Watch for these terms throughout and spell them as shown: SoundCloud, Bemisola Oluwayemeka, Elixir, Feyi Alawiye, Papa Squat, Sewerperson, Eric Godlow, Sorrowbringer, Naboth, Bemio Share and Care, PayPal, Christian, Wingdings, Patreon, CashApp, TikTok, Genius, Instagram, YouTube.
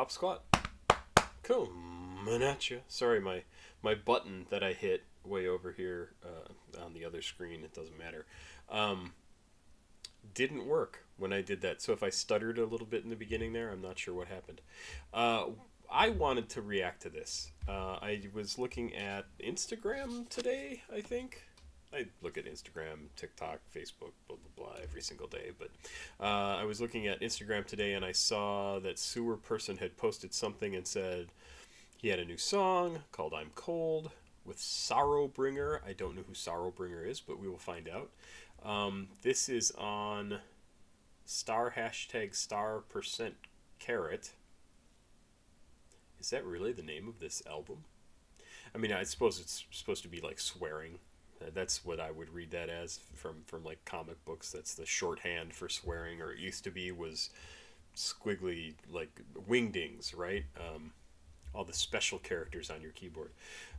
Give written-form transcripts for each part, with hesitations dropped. Pop Squat. Coming at you. Sorry, my button that I hit way over here on the other screen, it doesn't matter, didn't work when I did that. So if I stuttered a little bit in the beginning there, I'm not sure what happened. I wanted to react to this. I was looking at Instagram today, I think. I look at Instagram, TikTok, Facebook, blah, blah, blah, every single day. But I was looking at Instagram today, and I saw that Sewerperson had posted something and said he had a new song called I'm Cold with Sorrowbringer. I don't know who Sorrowbringer is, but we will find out. This is on ##StarCarrot. Is that really the name of this album? I mean, I suppose it's supposed to be like swearing. That's what I would read that as from like comic books. That's the shorthand for swearing, or it used to be, was squiggly, like wingdings, right? All the special characters on your keyboard.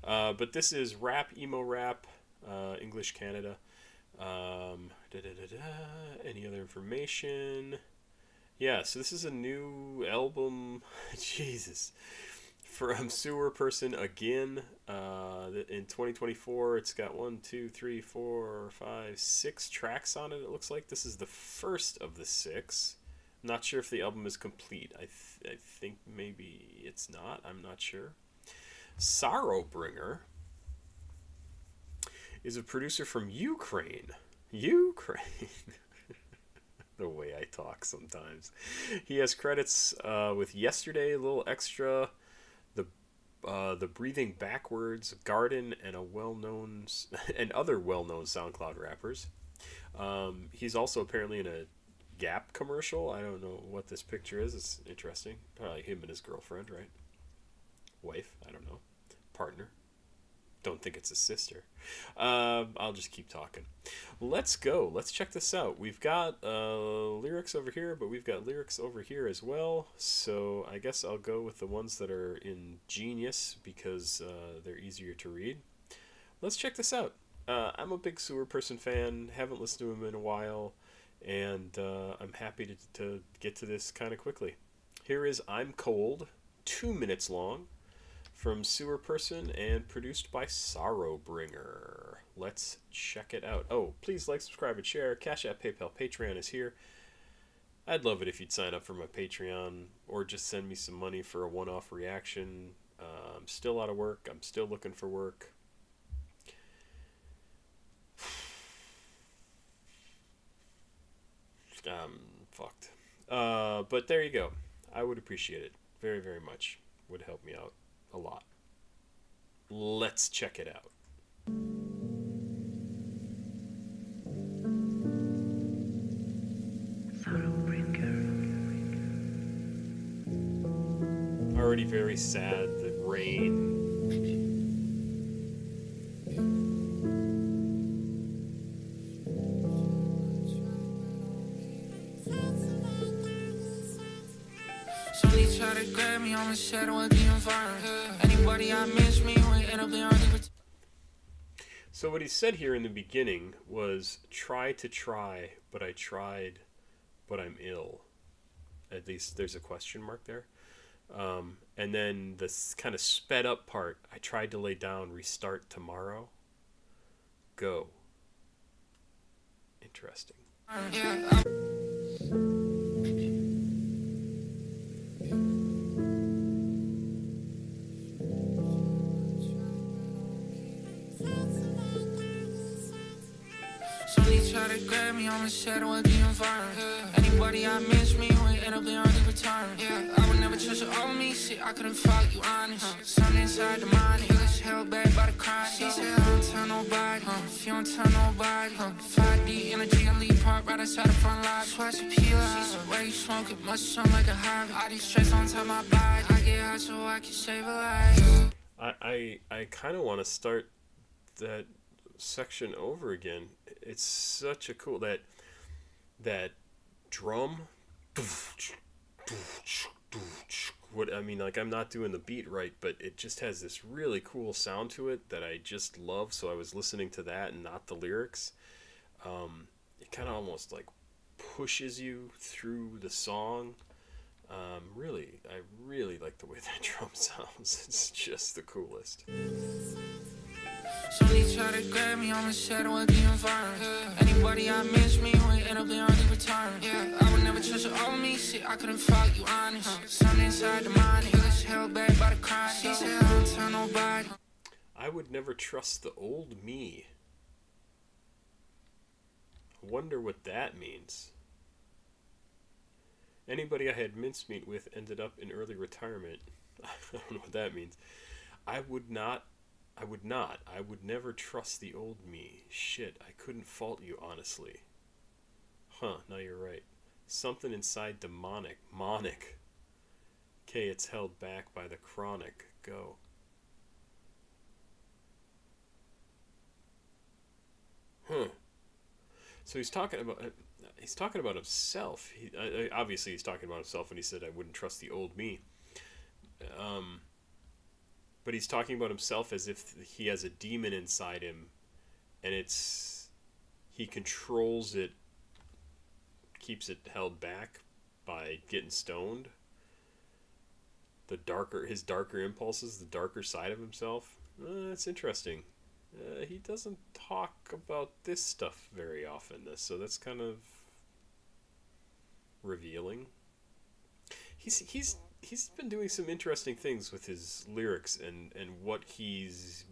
But this is rap, emo rap, English Canada. Any other information? Yeah, so this is a new album. Jesus. From Sewerperson again. In 2024, it's got 6 tracks on it, it looks like. This is the first of the 6. Not sure if the album is complete. I think maybe it's not. I'm not sure. Sorrowbringer is a producer from Ukraine. The way I talk sometimes. He has credits with Yesterday, a little extra, the Breathing Backwards, Garden, and other well-known SoundCloud rappers. He's also apparently in a Gap commercial. I don't know what this picture is. It's interesting. Probably him and his girlfriend, right? Wife, I don't know. Partner. Don't think it's a sister. I'll just keep talking. Let's go. Let's check this out. We've got lyrics over here, but we've got lyrics over here as well. So I guess I'll go with the ones that are in Genius because they're easier to read. Let's check this out. I'm a big Sewerperson fan. Haven't listened to him in a while. And I'm happy to get to this kind of quickly. Here is I'm Cold, 2 minutes long, from Sewerperson and produced by Sorrowbringer. Let's check it out. Oh, please like, subscribe, and share. CashApp, PayPal, Patreon is here. I'd love it if you'd sign up for my Patreon or just send me some money for a one-off reaction. I'm still out of work. I'm still looking for work. Fucked. But there you go. I would appreciate it very, very much. Would help me out a lot. Let's check it out. Already very sad. The rain. So what he said here in the beginning was try to try, but I tried, but I'm ill. At least there's a question mark there. And then this kind of sped up part, I tried to lay down, restart tomorrow. Go. Interesting. Yeah. Anybody I miss me would end up being early return. Yeah, I would never trust your old me. See, I couldn't fuck you honest. Something inside the mind, it was held back by the crime. She said, I don't tell nobody. If you don't tell nobody, 5D energy, I leave part right outside the front lot. Twice a peel. She said, where you smoking? Much sun like a hobby. All these stress on top of my body. I get hot so I can save a life. I kind of want to start that section over again. It's such a cool, that drum. What I mean, like, I'm not doing the beat right, but it just has this really cool sound to it that I just love. So I was listening to that and not the lyrics. It kind of almost like pushes you through the song. I really the way that drum sounds. It's just the coolest. Somebody try to grab me, I'm a shadow of the environment. Anybody I miss me, we end up there on the return. Yeah, I would never trust you all me, see, I couldn't fuck you honest. Something inside the mind, it was held back by the crime. She said, I don't tell nobody. I would never trust the old me. I wonder what that means. Anybody I had mincemeat with ended up in early retirement. I don't know what that means. I would never trust the old me. Shit, I couldn't fault you, honestly. Huh, now you're right. Something inside demonic. Monic. Okay, it's held back by the chronic. Go. Huh. So he's talking about himself. Obviously, he's talking about himself when he said, I wouldn't trust the old me. But he's talking about himself as if he has a demon inside him, and he controls it, keeps it held back by getting stoned. His darker impulses, the darker side of himself. That's interesting. He doesn't talk about this stuff very often, so that's kind of revealing. He's been doing some interesting things with his lyrics and what he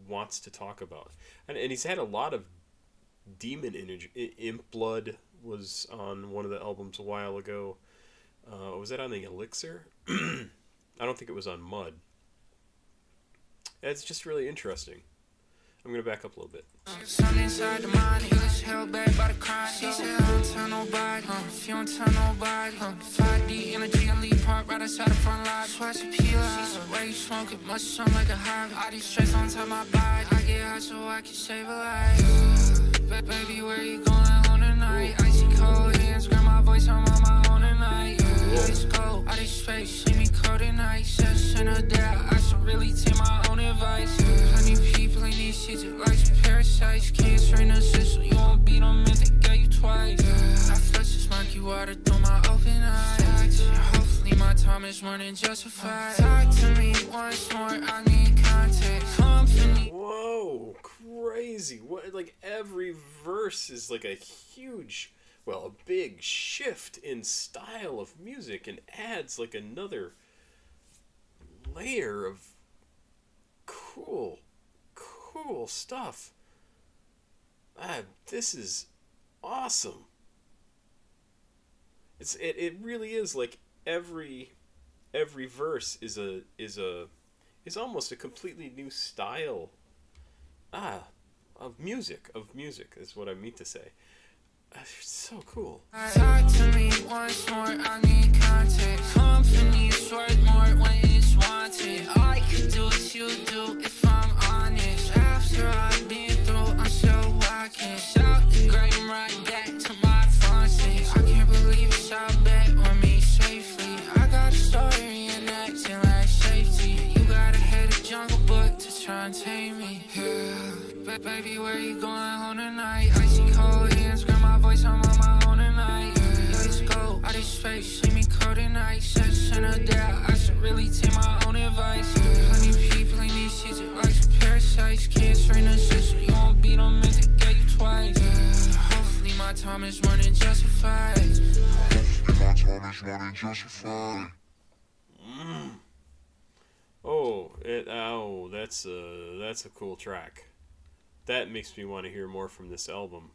wants to talk about. And he's had a lot of demon energy. Imp Blood was on one of the albums a while ago. Was that on the Elixir? I don't think it was on Mud. It's just really interesting. I'm going to back up a little bit. Something inside the mind, it was held back by the crime. She said, I don't tell nobody, if you don't tell nobody. 5D energy, I leave park right outside the front lot. Twice a peel, she said, why you smoking? Must sound like a hobby. All these stress on top of my body. I get hot so I can save a life. Baby, where you going home tonight? Icy cold hands, grab my voice, I'm on my own tonight. Ice cold, all these straights, see me cold at night. Just in a doubt, I should really take my own advice. Life's parasites, cancer in a system. You won't beat them if they get you twice. I flush the smoky water through my open eyes. Hopefully my time is more than justified. Talk to me once more, I need context. Company. Whoa, crazy. What? Like every verse is like a huge, well, a big shift in style of music and adds like another layer of cool stuff. This is awesome. It really is like every verse is almost a completely new style of music is what I mean to say. It's so cool. Talk to me once more, I need context. Company's worth more when it's wanted. I can do what you do if I'm honest. After I've been through, I'm still walking. Shout the grave and right back to my faucets. I can't believe it's all back on me safely. I got a story and acting like safety. You gotta head a jungle book to try and tame me. Yeah. Baby, where you going home tonight? Icy cold hands, grab my voice, I'm on my own tonight. Let's go, out of space, see me cold tonight. Such and a doubt, I should really take my own advice. Plenty people in these seats, life's parasites. Cancer in a system, you won't beat them if they get you twice. Hopefully my time is more than justified. Hopefully my time is more than justified. Oh, that's a cool track. That makes me want to hear more from this album.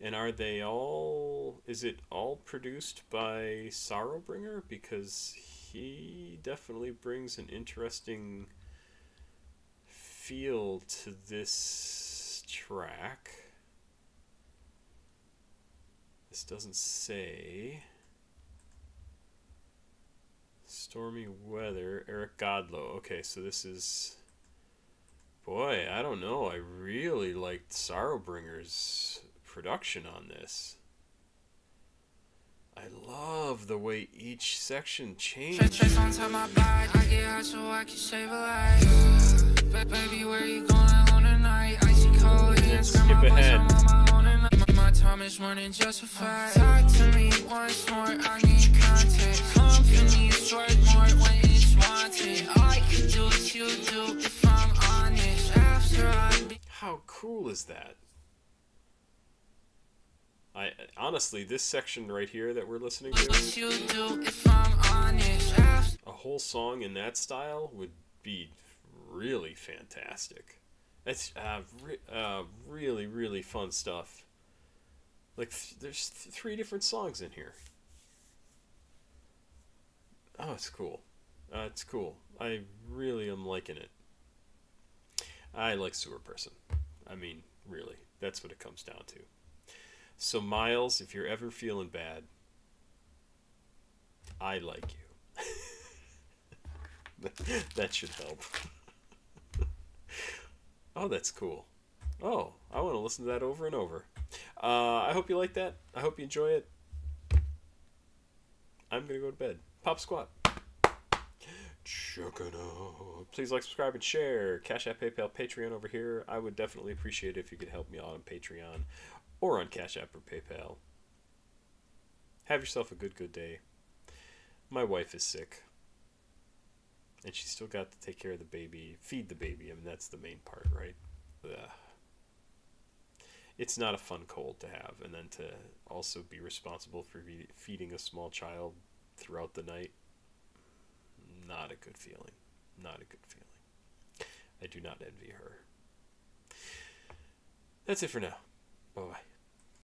And is it all produced by Sorrowbringer? Because he definitely brings an interesting feel to this track. This doesn't say. Stormy Weather, Eric Godlow. Okay, so this is... Boy, I don't know. I really liked Sorrowbringer's production on this. I love the way each section changed. Stress on my body. I get hot so I can save a life. Baby, where you going home tonight? Icy cold hands, grab my voice, I'm on my own tonight. My time is more than justified. Talk to me once more, I need context. Company is worth more when it's one. is that? I honestly, this section right here that we're listening to, a whole song in that style would be really fantastic. That's really, really fun stuff. Like, there's three different songs in here. Oh, it's cool. It's cool. I really am liking it. I like Sewerperson. I mean, really, that's what it comes down to. So Miles, if you're ever feeling bad, I like you. That should help. Oh, that's cool. Oh, I want to listen to that over and over. I hope you like that. I hope you enjoy it. I'm going to go to bed. Pop Squat. Check it out. Please like, subscribe, and share. Cash App, PayPal, Patreon over here. I would definitely appreciate it if you could help me out on Patreon. Or on Cash App or PayPal. Have yourself a good, good day. My wife is sick. And she's still got to take care of the baby. Feed the baby. I mean, that's the main part, right? Ugh. It's not a fun cold to have. And then to also be responsible for feeding a small child throughout the night. Not a good feeling. Not a good feeling. I do not envy her. That's it for now. Bye-bye.